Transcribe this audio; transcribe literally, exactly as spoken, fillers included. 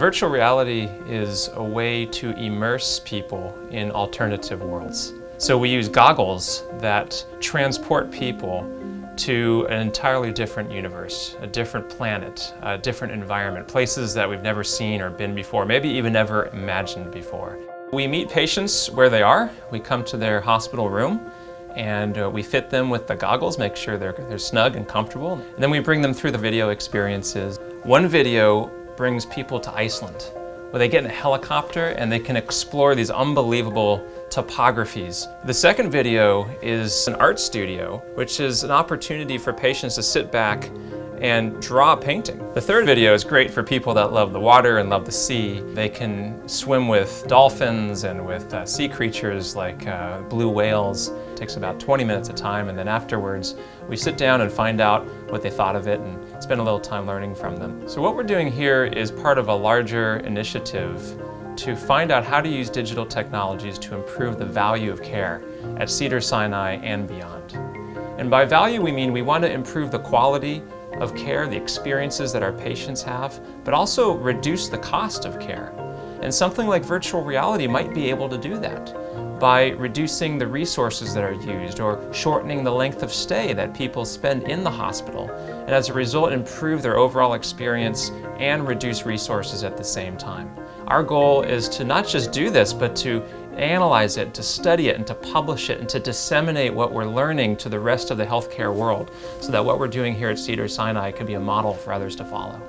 Virtual reality is a way to immerse people in alternative worlds. So we use goggles that transport people to an entirely different universe, a different planet, a different environment, places that we've never seen or been before, maybe even never imagined before. We meet patients where they are. We come to their hospital room and uh, we fit them with the goggles, make sure they're, they're snug and comfortable. And then we bring them through the video experiences. One video brings people to Iceland, where they get in a helicopter and they can explore these unbelievable topographies. The second video is an art studio, which is an opportunity for patients to sit back and draw a painting. The third video is great for people that love the water and love the sea. They can swim with dolphins and with uh, sea creatures like uh, blue whales. It takes about twenty minutes a time, and then afterwards we sit down and find out what they thought of it and spend a little time learning from them. So what we're doing here is part of a larger initiative to find out how to use digital technologies to improve the value of care at Cedars-Sinai and beyond. And by value we mean we want to improve the quality of care, the experiences that our patients have, but also reduce the cost of care. And something like virtual reality might be able to do that by reducing the resources that are used or shortening the length of stay that people spend in the hospital, and as a result improve their overall experience and reduce resources at the same time. Our goal is to not just do this, but to analyze it, to study it, and to publish it, and to disseminate what we're learning to the rest of the healthcare world so that what we're doing here at Cedars-Sinai can be a model for others to follow.